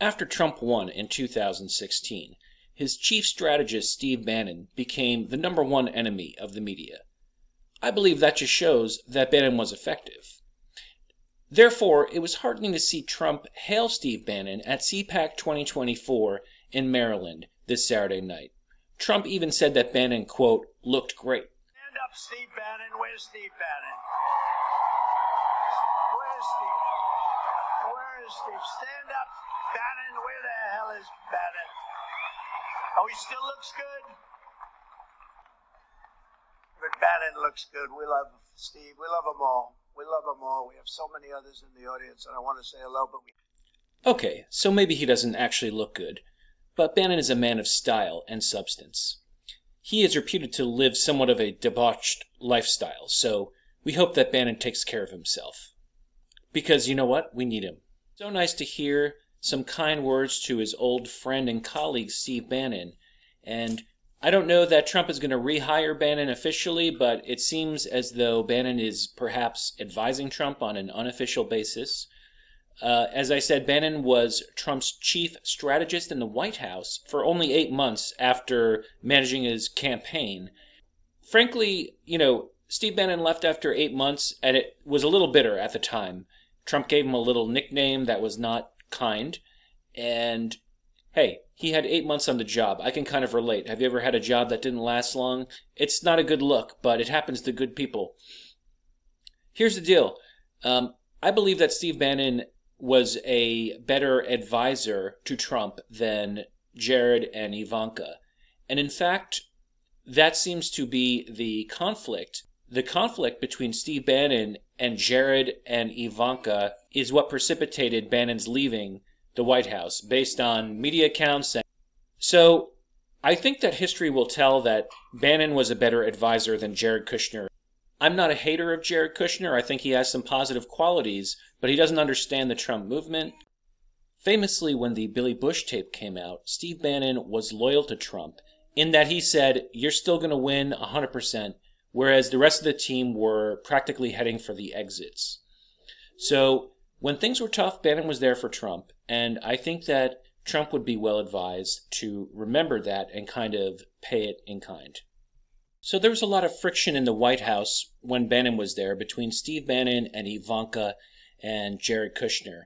After Trump won in 2016, his chief strategist Steve Bannon became the #1 enemy of the media. I believe that just shows that Bannon was effective. Therefore, it was heartening to see Trump hail Steve Bannon at CPAC 2024 in Maryland this Saturday night. Trump even said that Bannon, quote, looked great. Stand up, Steve Bannon. Where's Steve Bannon? Where's Steve? Where is Steve? Stand up. Bannon, where the hell is Bannon? Oh, he still looks good. But Bannon looks good. We love Steve. We love them all. We love them all. We have so many others in the audience, and I want to say hello, but we... Okay, so maybe he doesn't actually look good, but Bannon is a man of style and substance. He is reputed to live somewhat of a debauched lifestyle, so we hope that Bannon takes care of himself. Because you know what? We need him. So nice to hear some kind words to his old friend and colleague Steve Bannon. And I don't know that Trump is going to rehire Bannon officially, but it seems as though Bannon is perhaps advising Trump on an unofficial basis. As I said, Bannon was Trump's chief strategist in the White House for only 8 months after managing his campaign. Frankly, you know, Steve Bannon left after 8 months, and it was a little bitter at the time. Trump gave him a little nickname that was not kind, and hey, he had 8 months on the job. I can kind of relate. Have you ever had a job that didn't last long? It's not a good look, but it happens to good people. Here's the deal. I believe that Steve Bannon was a better advisor to Trump than Jared and Ivanka. And in fact, that seems to be the conflict. The conflict between Steve Bannon and Jared and Ivanka is what precipitated Bannon's leaving the White House, based on media accounts. So I think that history will tell that Bannon was a better advisor than Jared Kushner. I'm not a hater of Jared Kushner. I think he has some positive qualities, but he doesn't understand the Trump movement. Famously, when the Billy Bush tape came out, Steve Bannon was loyal to Trump in that he said, "You're still going to win 100%. Whereas the rest of the team were practically heading for the exits. So when things were tough, Bannon was there for Trump, and I think that Trump would be well advised to remember that and kind of pay it in kind. So there was a lot of friction in the White House when Bannon was there between Steve Bannon and Ivanka and Jared Kushner,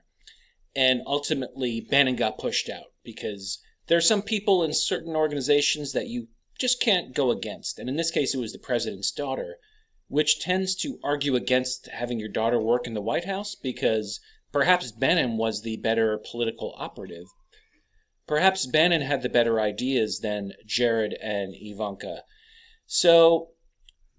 and ultimately Bannon got pushed out because there are some people in certain organizations that you just can't go against, and in this case it was the president's daughter, which tends to argue against having your daughter work in the White House because perhaps Bannon was the better political operative. Perhaps Bannon had the better ideas than Jared and Ivanka. So,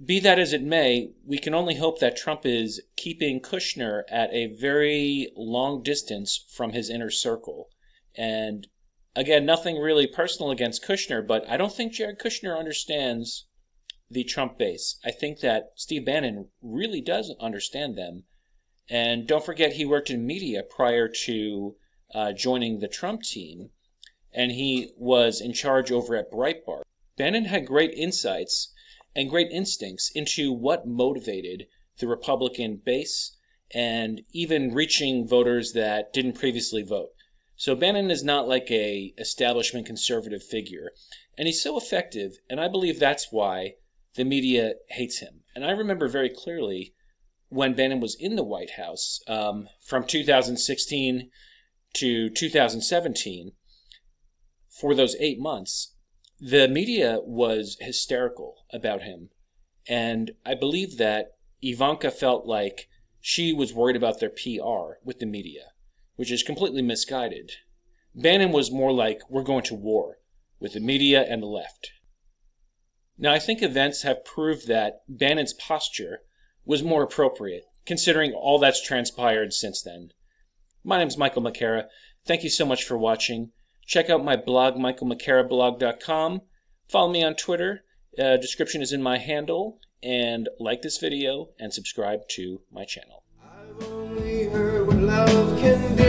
be that as it may, we can only hope that Trump is keeping Kushner at a very long distance from his inner circle. And again, nothing really personal against Kushner, but I don't think Jared Kushner understands the Trump base. I think that Steve Bannon really does understand them. And don't forget, he worked in media prior to joining the Trump team, and he was in charge over at Breitbart. Bannon had great insights and great instincts into what motivated the Republican base and even reaching voters that didn't previously vote. So Bannon is not like an establishment conservative figure, and he's so effective, and I believe that's why the media hates him. And I remember very clearly when Bannon was in the White House from 2016 to 2017, for those 8 months, the media was hysterical about him, and I believe that Ivanka felt like she was worried about their PR with the media, which is completely misguided. Bannon was more like, we're going to war with the media and the left. Now, I think events have proved that Bannon's posture was more appropriate, considering all that's transpired since then. My name's Michael Machera. Thank you so much for watching. Check out my blog, michaelmacherablog.com. Follow me on Twitter. Description is in my handle. And like this video and subscribe to my channel. I've only heard what love can do.